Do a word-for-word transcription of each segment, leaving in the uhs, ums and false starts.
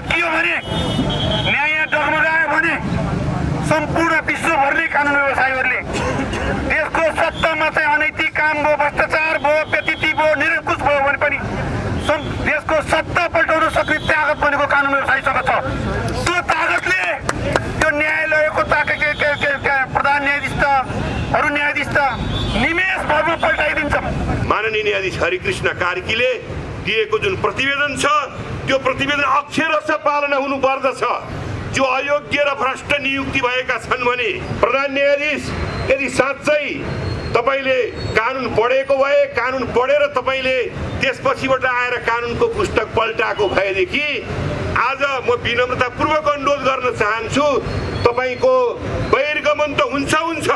भत्कियो भने, न्याय डगमगायो भने सम्पूर्ण विश्वभरले कानुन व्यवसायीहरूले देशको सत्तामा चाहिँ अनैतिक काम भयो, भ्रष्टाचार भयो, व्यतिथि भयो, निरङ्कुश भयो भने पनि देशको सत्ता पल्टाउन सक्ने ताकत भनेको कानुन व्यवसायीसँग छ। त्यो ताकतले त्यो न्यायालयको ताकत प्रधान न्यायाधीशहरू न्यायाधीश निमेष भरमा पल्टाइदिन्छ। माननीय न्यायाधीश हरिकृष्ण कार्कीले दिएको जुन प्रतिवेदन छ त्यो प्रतिवेदन अक्षरशः पालना हुनुपर्दछ। जो अयोग्य र भ्रष्ट नियुक्ति भएका छन् भने प्रधान न्यायाधीश यदि साँच्चै तपाईले कानुन पढेको भए, कानुन पढेर तपाईले त्यसपछिबाट आएर कानुनको पुस्तक पल्टाएको भएदेखि आज म विनम्रतापूर्वक अनुरोध गर्न चाहन्छु, तपाईको बहिर्गमन त हुन्छ हुन्छ,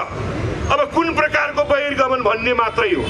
अब कुन प्रकारको बहिर्गमन भन्ने मात्रै हो।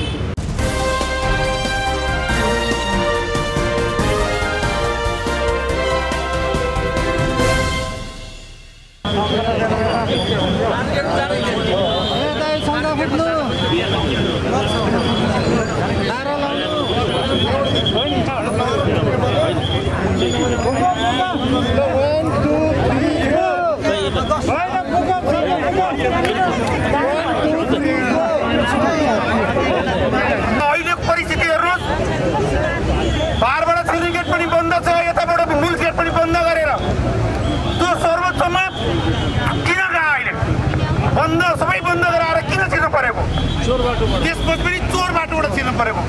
त्यसपछि पनि चोर बाटोबाट छिर्नु परेको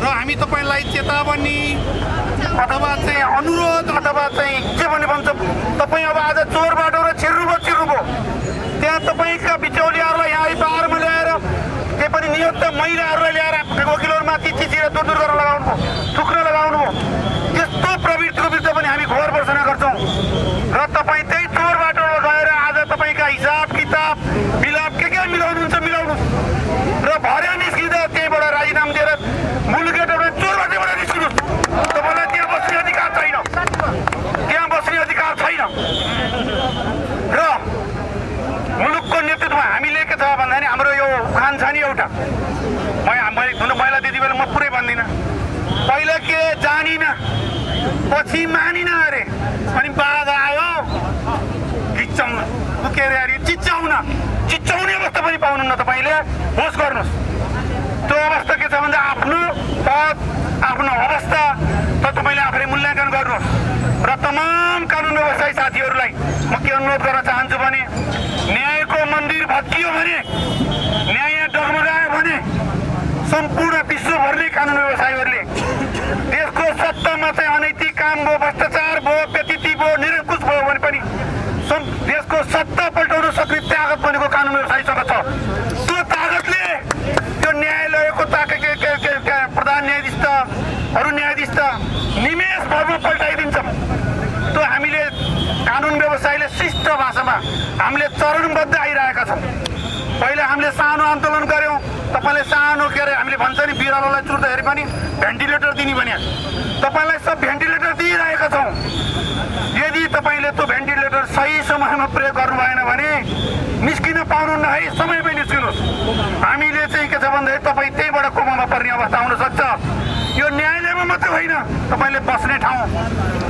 र हामी तपाईलाई चेतावनी अथवा चाहिँ अनुरोध अथवा चाहिँ के भन्ने भन्छ, तपाईँ अब आज चोर बाटोबाट छिर्नुभयो छिर्नुभयो त्यहाँ तपाईँका बिचौलियाहरूलाई यहाँ बाहिरमा ल्याएर त्यही पनि नियुक्त महिलाहरूलाई ल्याएर वकिलहरूमाथि चिचेर दुर्दुर गरेर लगाउनु थुक्न लगाउनु हो। त्यस्तो प्रवृत्तिको विरुद्ध पनि हामी घोर भर्सना गर्छौँ र तपाईँ त्यही चोर बाटोबाट गएर आज तपाईँका हिसाब किताब मिलाप के के मिलाउनुहुन्छ मिलाउनुहोस् र भरे निस्किँदा त्यहीबाट राजीनामा दिएर मुलुकबाट चोरबाटैबाट निस्किनुहोस्। तपाईँलाई त्यहाँ बस्ने अधिकार छैन, त्यहाँ बस्ने अधिकार छैन। र मुलुकको नेतृत्व हामीले के छ भन्दाखेरि हाम्रो यो उखान छ नि एउटा, मैले पहिला त्यति बेला म पुरै भन्दिनँ, पहिला के जानिन पछि मानिन अरे अनि बाघ आयो चिच्याउन के अरे अरे चिच्याउन चिच्याउने अवस्था पनि पाउनुहुन्न। तपाईँले होस गर्नुहोस्, त्यो अवस्था के छ भन्दा आफ्नो पद आफ्नो अवस्था त तपाईँले आफूले मूल्याङ्कन गर्नुहोस्। र तमाम कानुन व्यवसायी साथीहरूलाई म के अनुरोध गर्न चाहन्छु भने न्यायको मन्दिर भत्कियो भने, न्याय डगमगायो भने सम्पूर्ण विश्वभरले कानुन व्यवसायीहरूले देशको सत्तामा चाहिँ अनैतिक काम भयो, भ्रष्टाचार भयो, व्यतिथि भयो, निरङ्कुश भयो भने पनि देशको सत्ता पल्टाउन सक्ने ताकत भनेको कानुन व्यवसायीसँग छ। त्यो ताकतले त्यो न्यायालयको ताकत प्रधान न्यायाधीशहरू न्यायाधीश निमेष भरमा पल्टाइदिन्छ। त्यो हामीले कानुन व्यवसायीले शिष्ट भाषामा हामीले चरणबद्ध आइरहेका छौँ। पहिला हामीले सानो आन्दोलन गऱ्यौँ, तपाईँले सानो के अरे हामीले भन्छ नि बिरालोलाई चुर्दाखेरि पनि भेन्टिलेटर दिने भने तपाईँलाई सब भेन्टिलेटर दिइरहेका छौँ। यदि तपाईँले त्यो भेन्टिलेटर सही समयमा प्रयोग गर्नु भएन भने निस्किन पाउनुहुन्न है, समयमै निस्किनुहोस्। हामीले चाहिँ के छ भन्दाखेरि तपाईँ त्यहीबाट कोमामा पर्ने अवस्था हुनसक्छ। यो न्यायालयमा मात्रै होइन, तपाईँले बस्ने ठाउँ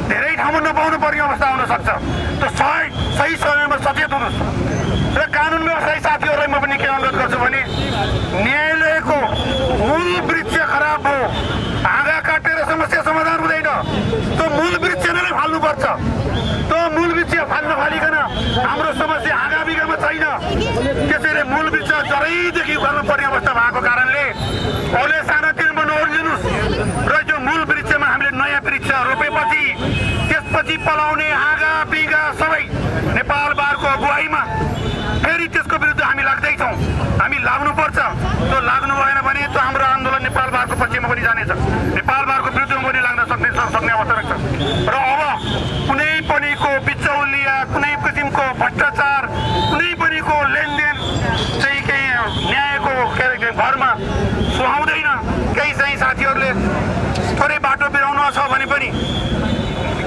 धेरै ठाउँमा नपाउनु पर्ने अवस्था हुनसक्छ। त्यो सही सही समयमा सचेत हुनुहोस्। र कानुन व्यवसायी साथीहरूलाई म पनि के अनुरोध गर्छु भने न्यायालयको मूल वृक्ष खराब हो, हाँगा काटेर समस्या समाधान हुँदैन। त्यो मूल वृक्ष नै फाल्नुपर्छ। त्यो मूल वृक्ष फाल्न फालिकन हाम्रो समस्या हाँगा बिगामा छैन। त्यसैले मूल वृक्ष जरैदेखि गर्नुपर्ने अवस्था भएको कारणले अहिले सानातिनमा नओर्लिनुहोस् र यो मूल वृक्षमा हामीले नयाँ वृक्ष रोपेपछि त्यसपछि पलाउने हाँगा बिगा सबै नेपाल बारको अगुवाईमा फेरि त्यसको विरुद्ध हामी लाग्दैछौँ। हामी लाग्नुपर्छ, त्यो लाग्नु भएन भने त्यो हाम्रो आन्दोलन नेपाल बारको पक्षमा पनि जानेछ, नेपाल बारको विरुद्धमा पनि लाग्न सक्ने सक्ने अवस्था राख्छ। र अब कुनै पनिको बिचौलिया, कुनै किसिमको भ्रष्टाचार, कुनै पनिको लेनदेन चाहिँ केही न्यायको घरमा सुहाउँदैन। केही चाहिँ साथीहरूले थोरै बाटो बिराउनु छ भने पनि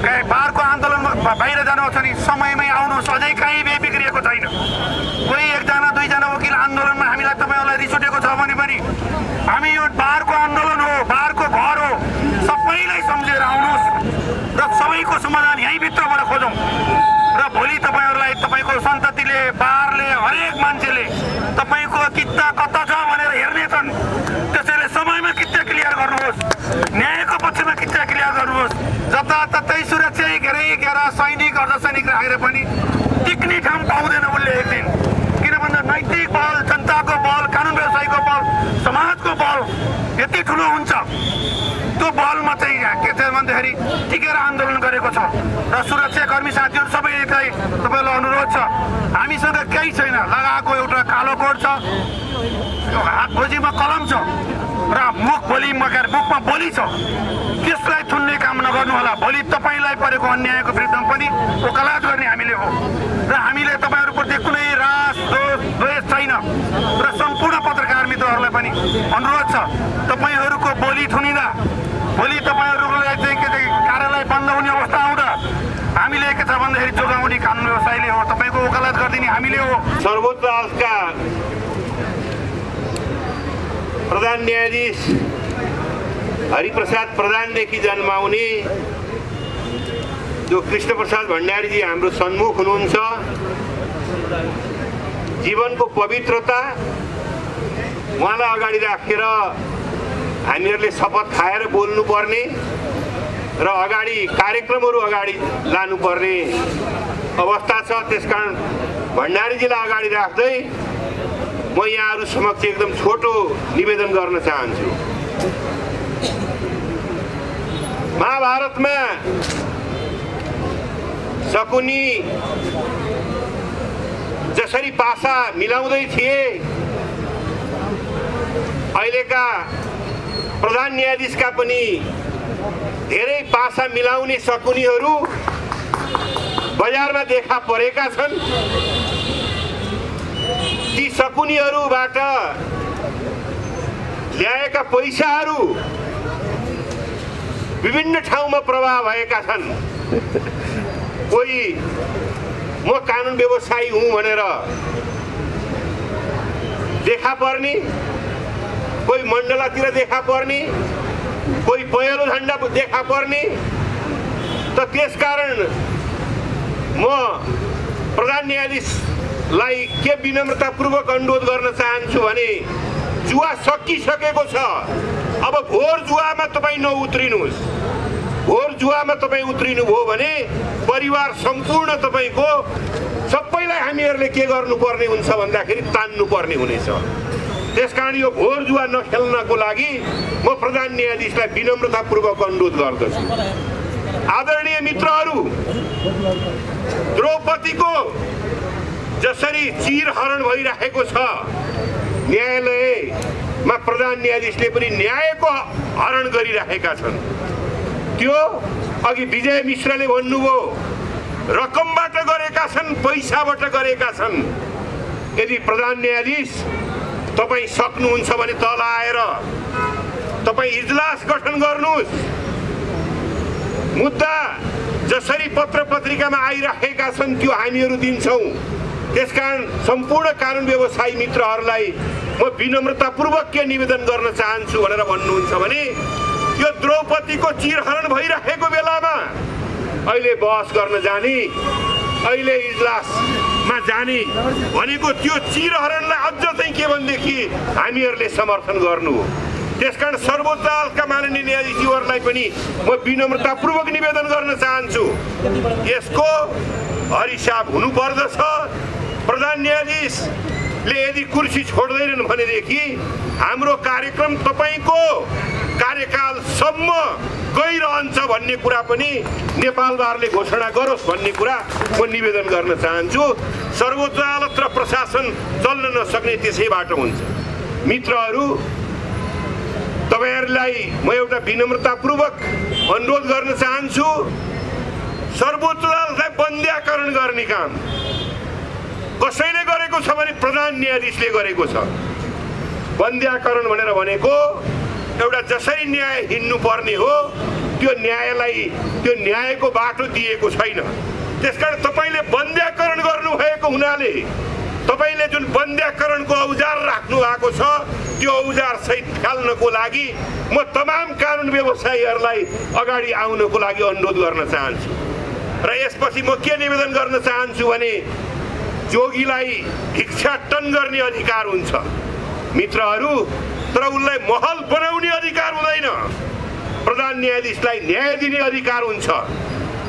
बारको आन्दोलनमा बाहिर जानुहोस् अनि समयमै आउनुहोस्। अझै कहीँ बेबिग्रिएको छैन, कोही एकजना दुईजना वकिल आन्दोलनमा हामीलाई तपाईँहरूलाई रिस उठेको छ भने पनि हामी यो बारको आन्दोलन हो, बारको घर हो, सबैलाई सम्झेर आउनुहोस् र सबैको समाधान यहीँभित्रबाट सरकारले हरेक मान्छेले तपाईको किता कता छ भनेर हेर्ने छन्। त्यसैले समयमा किता क्लियर गर्नुहोस्, न्यायको पक्षमा किता क्लियर गर्नुहोस्। जताततै सुरक्षा घेरै घेर सैनिक अर्धसैनिक राखेर पनि टिक्ने ठाउँ पाउँदैन उनले एक दिन। किन भन्दा नैतिक बल, जनताको बल, कानुन व्यवस्थाको बल, समाजको बल यति ठुलो हुन्छ, त्यो बलमा चाहिँ के छ भन्दाखेरि टिकेर आन्दोलन गरेको छ। र सुरक्षाकर्मी साथीहरु सबैलाई तपाईलाई अनुरोध छ, हामीसँग केही छैन, लगाएको एउटा कालो कोट छ, हातभुजीमा कलम छ र मुख बोली मगर मुखमा बोली छ, त्यसलाई थुन्ने काम नगर्नु होला। भोलि तपाईलाई परेको अन्यायको विरुद्धमा पनि वकालत गर्ने हामीले हो र हामीले तपाईहरुप्रति कुनै रास दोष द्वेष छैन। र सम्पूर्ण पत्रकार मित्रहरुलाई पनि अनुरोध छ, तपाईहरुको बोली थुनिदा भोलि तपाईहरुलाई चाहिँ के कार्यालय बन्द हुने अवस्था आउँदा हामीले के छ भन्दाखेरि जोगाउने कानुन व्यवस्थाले हो, तपाईको वकालत गर्दिने हामीले हो। सर्वोच्च अदालतका प्रधान न्यायाधीश हरिप्रसाद प्रधानदेखि जन्माउने जो कृष्ण प्रसाद भण्डारीजी हाम्रो सन्मुख हुनुहुन्छ, जीवनको पवित्रता उहाँलाई अगाडि राखेर हामीहरूले शपथ खाएर बोल्नुपर्ने र अगाडि कार्यक्रमहरू अगाडि लानुपर्ने अवस्था छ। त्यसकारण भण्डारीजीलाई अगाडि राख्दै म यहाँहरू समक्ष एकदम छोटो निवेदन गर्न चाहन्छु। महाभारतमा शकुनी जसरी पासा मिलाउँदै थिए, अहिलेका प्रधान न्यायाधीशका पनि धेरै पासा मिलाउने शकुनीहरू बजारमा देखा परेका छन्। ती शकुनीहरूबाट ल्याएका पैसाहरू विभिन्न ठाउँमा प्रवाह भएका छन्। कोही म कानुन व्यवसायी हुँ भनेर देखा पर्ने, कोही मण्डलातिर देखा पर्ने, कोही पहेँलो झण्डा देखा पर्ने। त त्यसकारण म प्रधान न्यायाधीशलाई के विनम्रतापूर्वक अनुरोध गर्न चाहन्छु भने जुवा सकिसकेको छ, अब भोर जुवामा तपाईँ नउत्रिनुहोस्। भोर जुवामा तपाईँ उत्रिनुभयो भने परिवार सम्पूर्ण तपाईँको सबैलाई हामीहरूले के गर्नुपर्ने हुन्छ भन्दाखेरि तान्नुपर्ने हुनेछ। त्यसकारण यो भोर जुवा नखेल्नको लागि म प्रधान न्यायाधीशलाई विनम्रतापूर्वक अनुरोध गर्दछु। आदरणीय मित्रहरू, द्रौपदीको जसरी चिरहरण भइरहेको छ, न्यायालयमा प्रधान न्यायाधीशले पनि न्यायको हरण गरिरहेका छन्। त्यो अघि विजय मिश्रले भन्नुभयो, रकमबाट गरेका छन्, पैसाबाट गरेका छन्। यदि प्रधान न्यायाधीश तपाईँ सक्नुहुन्छ भने तल आएर तपाईँ इजलास गठन गर्नुहोस्। मुद्दा जसरी पत्र पत्रिकामा आइराखेका छन् त्यो हामीहरू दिन्छौँ। त्यसकारण सम्पूर्ण कानुन व्यवसायी मित्रहरूलाई म विनम्रतापूर्वक के निवेदन गर्न चाहन्छु भनेर भन्नुहुन्छ भने यो द्रौपदीको चिरहरण भइरहेको बेलामा अहिले बहस गर्न जाने, अहिले इजलासमा जाने भनेको त्यो चिरहरणलाई अझ चाहिँ के भनेदेखि हामीहरूले समर्थन गर्नु हो। त्यसकारण सर्वोच्च अदालतका माननीय न्यायाधीशहरूलाई पनि म विनम्रतापूर्वक निवेदन गर्न चाहन्छु, यसको हरिशाप हुनुपर्दछ। प्रधान न्यायाधीशले यदि कुर्सी छोड्दैनन् भनेदेखि हाम्रो कार्यक्रम तपाईँको कार्यकालसम्म गइरहन्छ भन्ने कुरा पनि नेपालबारले घोषणा गरोस् भन्ने कुरा म निवेदन गर्न चाहन्छु। सर्वोच्च अदालत र प्रशासन चल्न नसक्ने त्यसैबाट हुन्छ। मित्रहरू, तपाईँहरूलाई म एउटा विनम्रतापूर्वक अनुरोध गर्न चाहन्छु, सर्वोच्च अदालतलाई बन्द्याकरण गर्ने काम कसैले गरेको छ भने प्रधान न्यायाधीशले गरेको छ। बन्द्याकरण भनेर भनेको एउटा जसरी न्याय हिँड्नुपर्ने हो त्यो न्यायलाई त्यो न्यायको बाटो दिएको छैन। त्यसकारण तपाईँले बन्द्याकरण गर्नुभएको हुनाले तपाईँले जुन बन्द्याकरणको औजार राख्नु भएको छ त्यो औजारसहित फाल्नको लागि म तमाम कानुन व्यवसायीहरूलाई अगाडि आउनको लागि अनुरोध गर्न चाहन्छु। र यसपछि म के निवेदन गर्न चाहन्छु भने जोगीलाई भिक्षाटन गर्ने अधिकार हुन्छ मित्रहरू, तर उनलाई महल बनाउने अधिकार हुँदैन। प्रधान न्यायाधीशलाई न्याय दिने अधिकार हुन्छ,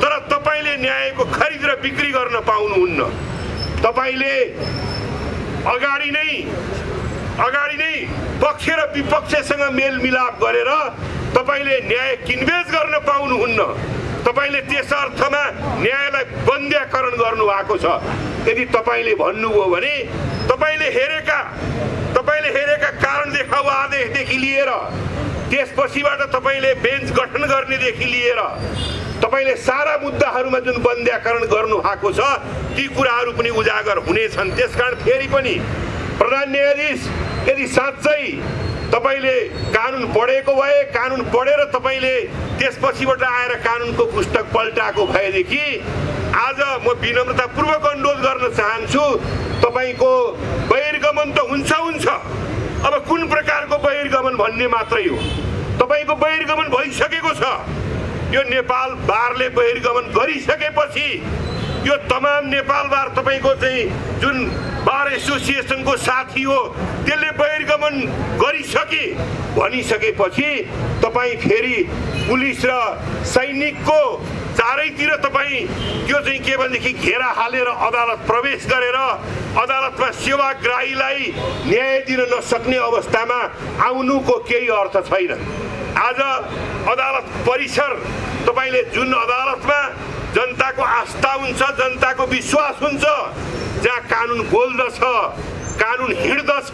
तर तपाईले न्यायको खरिद र बिक्री गर्न पाउनुहुन्न। तपाईले अगाडि नै अगाडि नै पक्ष र विपक्षसँग मेलमिलाप गरेर तपाईले न्याय किनबेच गर्न पाउनुहुन्न। तपाईले त्यसर्थमा न्यायलाई बन्द्याकरण गर्नु भएको छ। यदि तपाईले भन्नुभयो भने तपाईले हेरेका तपाईले हेरेका कारण देखाउ आदेशदेखि लिएर त्यसपछिबाट तपाईले बेन्च गठन गर्नेदेखि लिएर तपाईले सारा मुद्दाहरूमा जुन बन्द्याकरण गर्नु भएको छ ती कुराहरू पनि उजागर हुनेछन्। त्यसकारण फेरि पनि प्रधान न्यायाधीश यदि साँच्चै तपाईले कानून पढेको भए, कानून पढेर तपाईले त्यसपछिबाट आएर कानूनको पुस्तक पल्टाएको भएदेखि आज म विनम्रतापूर्वक अनुरोध गर्न चाहन्छु, तपाईको बहिर्गमन त हुन्छ हुन्छ, अब कुन प्रकारको बहिर्गमन भन्ने मात्रै हो। तपाईको बहिर्गमन भइसकेको छ। यो नेपाल बारले बहिर्गमन गरिसकेपछि यो तमाम नेपाल बार तपाईको चाहिँ जुन बार एसोसिएसनको साथी हो त्यसले बहिर्गमन गरिसके भनिसकेपछि तपाई फेरि पुलिस र सैनिकको चारैतिर तपाई त्यो चाहिँ के भनेदेखि घेरा हालेर अदालत प्रवेश गरेर अदालतमा सेवाग्राहीलाई न्याय दिन नसक्ने अवस्थामा आउनुको केही अर्थ छैन। आज अदालत परिसर तपाईले जुन अदालतमा जनताको आस्था हुन्छ, जनताको विश्वास हुन्छ, जहाँ कानुन बोल्दछ, कानुन हिँड्दछ,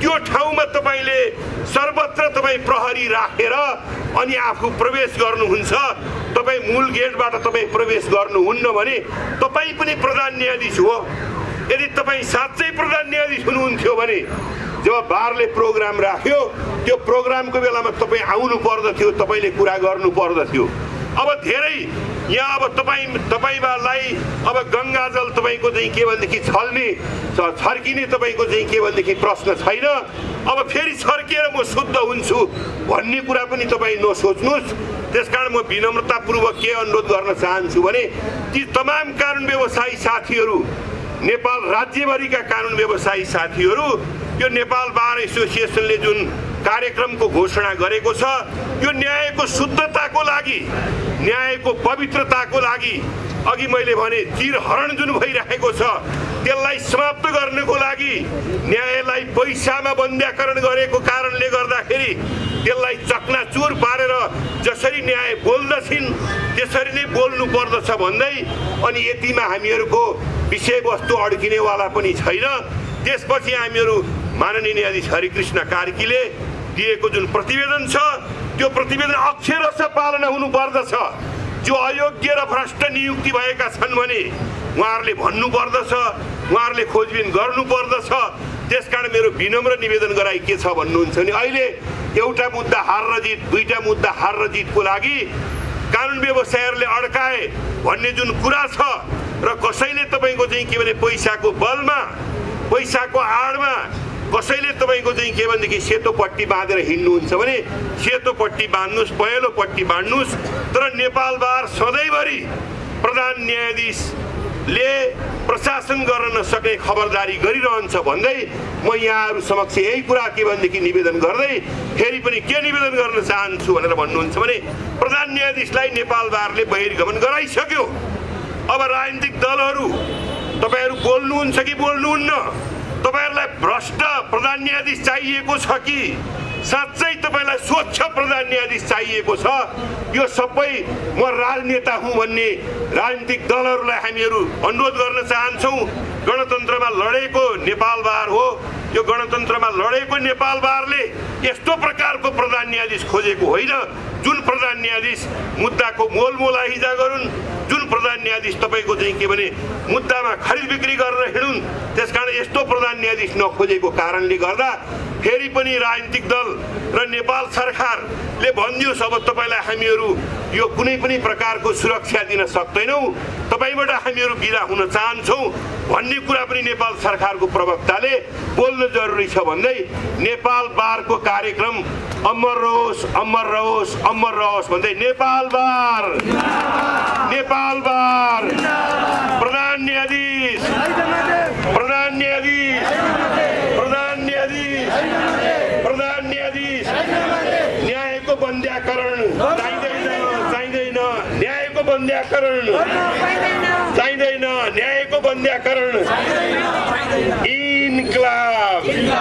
त्यो ठाउँमा तपाईले सर्वत्र तपाईँ प्रहरी राखेर अनि आफू प्रवेश गर्नुहुन्छ। तपाईँ मूल गेटबाट तपाईँ प्रवेश गर्नुहुन्न भने तपाईँ पनि प्रधान न्यायाधीश हो। यदि तपाईँ साँच्चै प्रधान न्यायाधीश हुनुहुन्थ्यो भने जब बारले प्रोग्राम राख्यो त्यो प्रोग्रामको बेलामा तपाईँ आउनु पर्दथ्यो, तपाईँले कुरा गर्नु पर्दथ्यो। अब धेरै यहाँ अब तपाईँ तपाईँलाई अब गङ्गाजल तपाईँको चाहिँ के भनेदेखि छल्ने छर्किने तपाईँको चाहिँ के भनेदेखि प्रश्न छैन। अब फेरि छर्किएर म शुद्ध हुन्छु भन्ने कुरा पनि तपाईँ नसोच्नुहोस्। त्यसकारण म विनम्रतापूर्वक के अनुरोध गर्न चाहन्छु भने ती तमाम कानुन व्यवसायी साथीहरू, नेपाल राज्यभरिका कानुन व्यवसायी साथीहरू, यो नेपाल बार एसोसिएसनले जुन कार्यक्रमको घोषणा गरेको छ यो न्यायको शुद्धताको लागि, न्यायको पवित्रताको लागि, अघि मैले भने चिरहरण जुन भइरहेको छ त्यसलाई समाप्त गर्नको लागि, न्यायलाई पैसामा बन्द्याकरण गरेको कारणले गर्दाखेरि त्यसलाई चकनाचुर पारेर जसरी न्याय बोल्दछिन् त्यसरी नै बोल्नु पर्दछ भन्दै अनि यतिमा हामीहरूको विषयवस्तु अड्किनेवाला पनि छैन। त्यसपछि हामीहरू माननीय न्यायाधीश हरिकृष्ण कार्कीले दिएको जुन प्रतिवेदन छ त्यो प्रतिवेदन अक्षरशः पालना हुनुपर्दछ। जो अयोग्य र भ्रष्ट नियुक्ति भएका छन् भने उहाँहरूले भन्नुपर्दछ, उहाँहरूले खोजबिन गर्नुपर्दछ। त्यसकारण मेरो विनम्र निवेदन गराई के छ भन्नुहुन्छ भने अहिले एउटा मुद्दा हार र जित, दुईटा मुद्दा हार र जितको लागि कानुन व्यवसायीहरूले अड्काए भन्ने जुन कुरा छ र कसैले तपाईँको चाहिँ के भने पैसाको बलमा, पैसाको आडमा कसैले तपाईको चाहिँ के भनेदेखि सेतो पट्टी बाँधेर हिँड्नुहुन्छ भने सेतो पट्टी बाँध्नुहोस्, पहेँलो पट्टी बाँध्नुहोस्, तर नेपाल बार सधैँभरि प्रधान न्यायाधीशले प्रशासन गर्न नसक्ने खबरदारी गरिरहन्छ भन्दै म यहाँहरू समक्ष यही कुरा के भनेदेखि निवेदन गर्दै फेरि पनि के निवेदन गर्न चाहन्छु भनेर भन्नुहुन्छ भने प्रधान न्यायाधीशलाई नेपाल बारले बहिर्गमन गराइसक्यो। अब राजनीतिक दलहरू तपाईहरू बोल्नुहुन्छ कि बोल्नुहुन्न? तपाईहरूलाई भ्रष्ट प्रधान न्यायाधीश चाहिएको छ कि साँच्चै तपाईलाई स्वच्छ प्रधान न्यायाधीश चाहिएको छ? यो सबै म राजनेता हुँ भन्ने राजनीतिक दलहरूलाई हामीहरू अनुरोध गर्न चाहन्छौँ। गणतन्त्रमा लडेको नेपाल बार हो। यो गणतन्त्रमा लडेको नेपाल बारले यस्तो प्रकारको प्रधान न्यायाधीश खोजेको होइन जुन प्रधान न्यायाधीश मुद्दाको मोलमोला हिजा गरून्, जुन प्रधान न्यायाधीश तपाईँको चाहिँ के भने मुद्दामा खरिद बिक्री गरेर हिँडुन्। त्यसकारण यस्तो प्रधान न्यायाधीश नखोजेको कारणले गर्दा फेरि पनि राजनीतिक दल र नेपाल सरकारले भनिदियोस् अब तपाईँलाई हामीहरू यो कुनै पनि प्रकारको सुरक्षा दिन सक्दैनौँ, तपाईँबाट हामीहरू बिदा हुन चाहन्छौँ भन्ने कुरा पनि नेपाल सरकारको प्रवक्ताले बोल्नु जरुरी छ भन्दै नेपाल बारको कार्यक्रम अमर रहोस्, अमर रहोस्, अमर रहोस् भन्दै नेपाल बार नेपाल बार प्रधान न्यायाधीश बन्ध्याकरण चाहिँदैन, न्यायको बन्ध्याकरण चाहिँदैन, न्यायको बन्ध्याकरण। इन्कलाब।